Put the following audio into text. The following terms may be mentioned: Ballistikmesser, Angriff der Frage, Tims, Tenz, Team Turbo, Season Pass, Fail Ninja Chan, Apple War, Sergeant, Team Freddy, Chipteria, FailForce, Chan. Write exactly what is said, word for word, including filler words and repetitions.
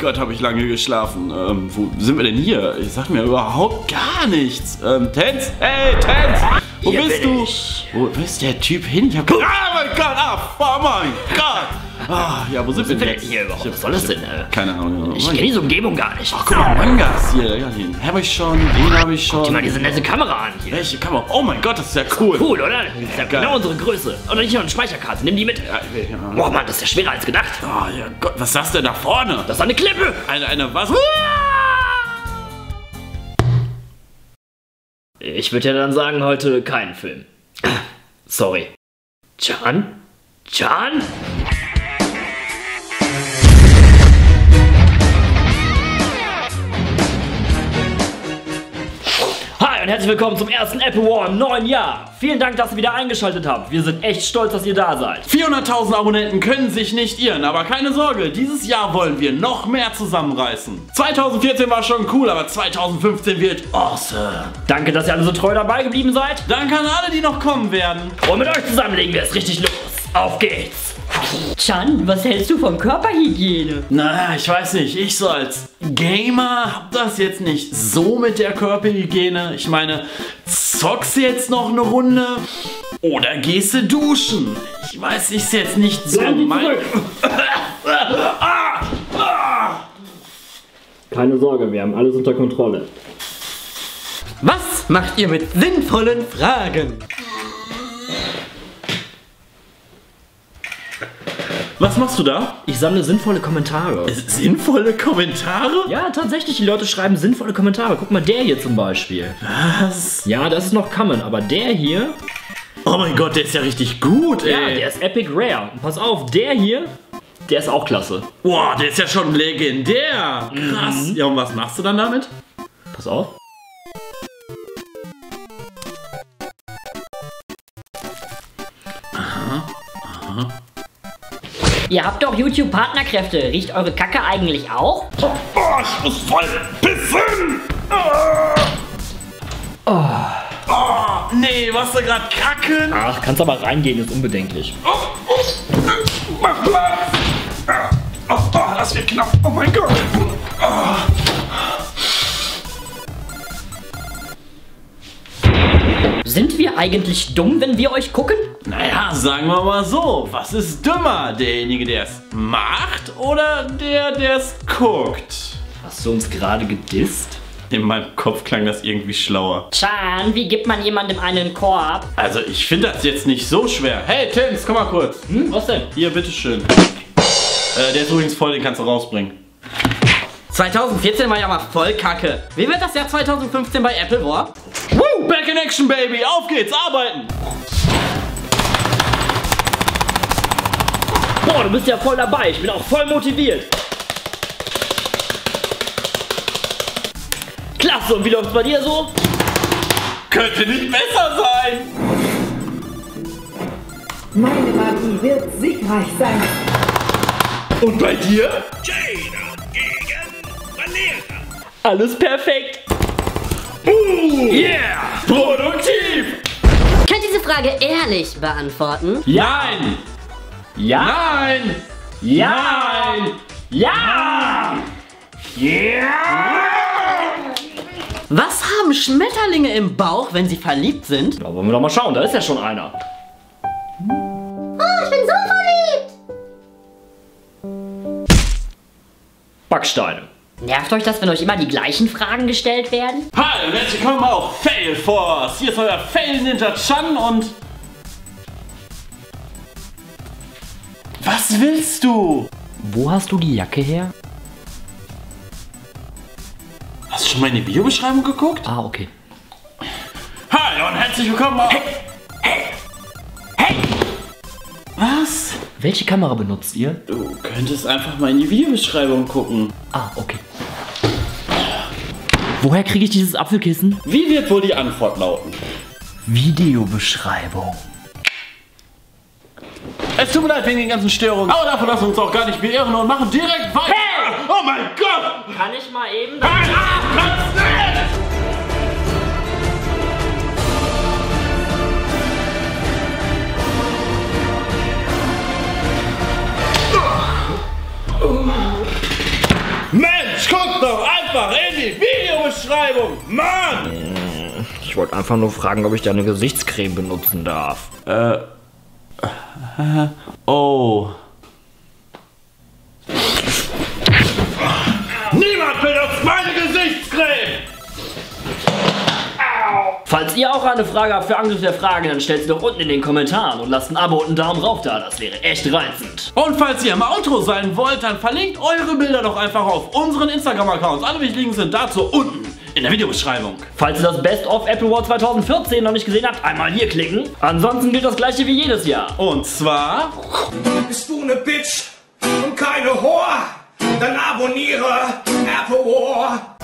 Gott, habe ich lange geschlafen. Ähm, wo sind wir denn hier? Ich sag mir überhaupt gar nichts. Ähm, Tenz? Hey, Tenz! Wo hier bist du? Ich. Wo ist der Typ hin? Ich hab... Ah, mein Gott! Ah, oh mein Gott! Ah, ja, wo sind wir denn hier überhaupt? Was soll das denn? Keine Ahnung. Ich kenne diese Umgebung gar nicht. Ach, guck mal, Mangas hier. Den habe ich schon, den habe ich schon. Guck dir mal diese nette Kamera an hier. Welche Kamera? Oh mein Gott, das ist ja cool. Cool, oder? Das ist ja genau unsere Größe. Und hier noch eine Speicherkarte. Nimm die mit. Boah, Mann, das ist ja schwerer als gedacht. Oh, ja Gott, was ist das denn da vorne? Das ist eine Klippe. Eine, eine, was? Ich würde ja dann sagen, heute keinen Film. Sorry. Chan? Chan? Hi und herzlich willkommen zum ersten Apple War im neuen Jahr. Vielen Dank, dass ihr wieder eingeschaltet habt. Wir sind echt stolz, dass ihr da seid. vierhunderttausend Abonnenten können sich nicht irren, aber keine Sorge, dieses Jahr wollen wir noch mehr zusammenreißen. zweitausendvierzehn war schon cool, aber zweitausendfünfzehn wird awesome. Danke, dass ihr alle so treu dabei geblieben seid. Danke an alle, die noch kommen werden. Und mit euch zusammen legen wir es richtig los. Auf geht's! Chan, was hältst du von Körperhygiene? Naja, ich weiß nicht. Ich so als Gamer hab das jetzt nicht so mit der Körperhygiene. Ich meine, zockst du jetzt noch eine Runde oder gehst du duschen? Ich weiß, ich ist jetzt nicht so mein... Keine Sorge, wir haben alles unter Kontrolle. Was macht ihr mit sinnvollen Fragen? Was machst du da? Ich sammle sinnvolle Kommentare. Sinnvolle Kommentare? Ja, tatsächlich, die Leute schreiben sinnvolle Kommentare. Guck mal, der hier zum Beispiel. Was? Ja, das ist noch Common, aber der hier... Oh mein Gott, der ist ja richtig gut, ey. Ja, der ist Epic Rare. Und pass auf, der hier, der ist auch klasse. Boah, der ist ja schon legendär. Krass. Mhm. Ja, und was machst du dann damit? Pass auf. Aha, aha. Ihr habt doch YouTube-Partnerkräfte. Riecht eure Kacke eigentlich auch? Oh, ich muss voll pissen! Oh. Oh. Oh, nee, was da gerade kacken? Ach, kannst aber reingehen, ist unbedenklich. Oh, oh, mach Platz! Oh, oh, das wird knapp. Oh mein Gott! Oh. Sind wir eigentlich dumm, wenn wir euch gucken? Naja, sagen wir mal so, was ist dümmer? Derjenige, der es macht oder der, der es guckt? Hast du uns gerade gedisst? In meinem Kopf klang das irgendwie schlauer. Chan, wie gibt man jemandem einen Korb? Also ich finde das jetzt nicht so schwer. Hey Tims, komm mal kurz. Hm, was denn? Hier, bitteschön. Äh, der ist übrigens voll, den kannst du rausbringen. zweitausendvierzehn war ja mal voll Kacke. Wie wird das Jahr zweitausendfünfzehn bei Apple War? Woo, back in action, baby. Auf geht's, arbeiten. Boah, du bist ja voll dabei. Ich bin auch voll motiviert. Klasse, und wie läuft's bei dir so? Könnte nicht besser sein. Meine Magie wird siegreich sein. Und bei dir? Jada gegen Valera. Alles perfekt. Uh, yeah, produktiv. Könnt ihr diese Frage ehrlich beantworten? Nein. Ja! Nein! Ja! Nein! Ja! Ja! Was haben Schmetterlinge im Bauch, wenn sie verliebt sind? Da wollen wir doch mal schauen, da ist ja schon einer. Oh, ich bin so verliebt! Backsteine. Nervt euch das, wenn euch immer die gleichen Fragen gestellt werden? Hallo und herzlich willkommen auf FailForce. Hier ist euer Fail Ninja Chan und... Was willst du? Wo hast du die Jacke her? Hast du schon meine Videobeschreibung geguckt? Ah, okay. Hallo und herzlich willkommen auf... Hey! Hey! Hey! Was? Welche Kamera benutzt ihr? Du könntest einfach mal in die Videobeschreibung gucken. Ah, okay. Woher kriege ich dieses Apfelkissen? Wie wird wohl die Antwort lauten? Videobeschreibung. Es tut mir leid wegen den ganzen Störungen, aber davon lassen wir uns auch gar nicht beirren und machen direkt weiter. Hey! Oh mein Gott! Kann ich mal eben... Nein, nein, kannst nicht! Beschreibung. Mann! Ich wollte einfach nur fragen, ob ich deine Gesichtscreme benutzen darf. Äh. Oh. Niemand benutzt meine Gesichtscreme! Au. Falls ihr auch eine Frage habt für Angriff der Frage, dann stellt sie doch unten in den Kommentaren und lasst ein Abo und einen Daumen rauf da. Das wäre echt reizend. Und falls ihr im Outro sein wollt, dann verlinkt eure Bilder doch einfach auf unseren Instagram-Accounts. Alle Links sind dazu unten in der Videobeschreibung. Falls ihr das Best of Apple War zweitausendvierzehn noch nicht gesehen habt, einmal hier klicken. Ansonsten gilt das gleiche wie jedes Jahr. Und zwar... Bist du eine Bitch und keine Whore? Dann abonniere Apple War.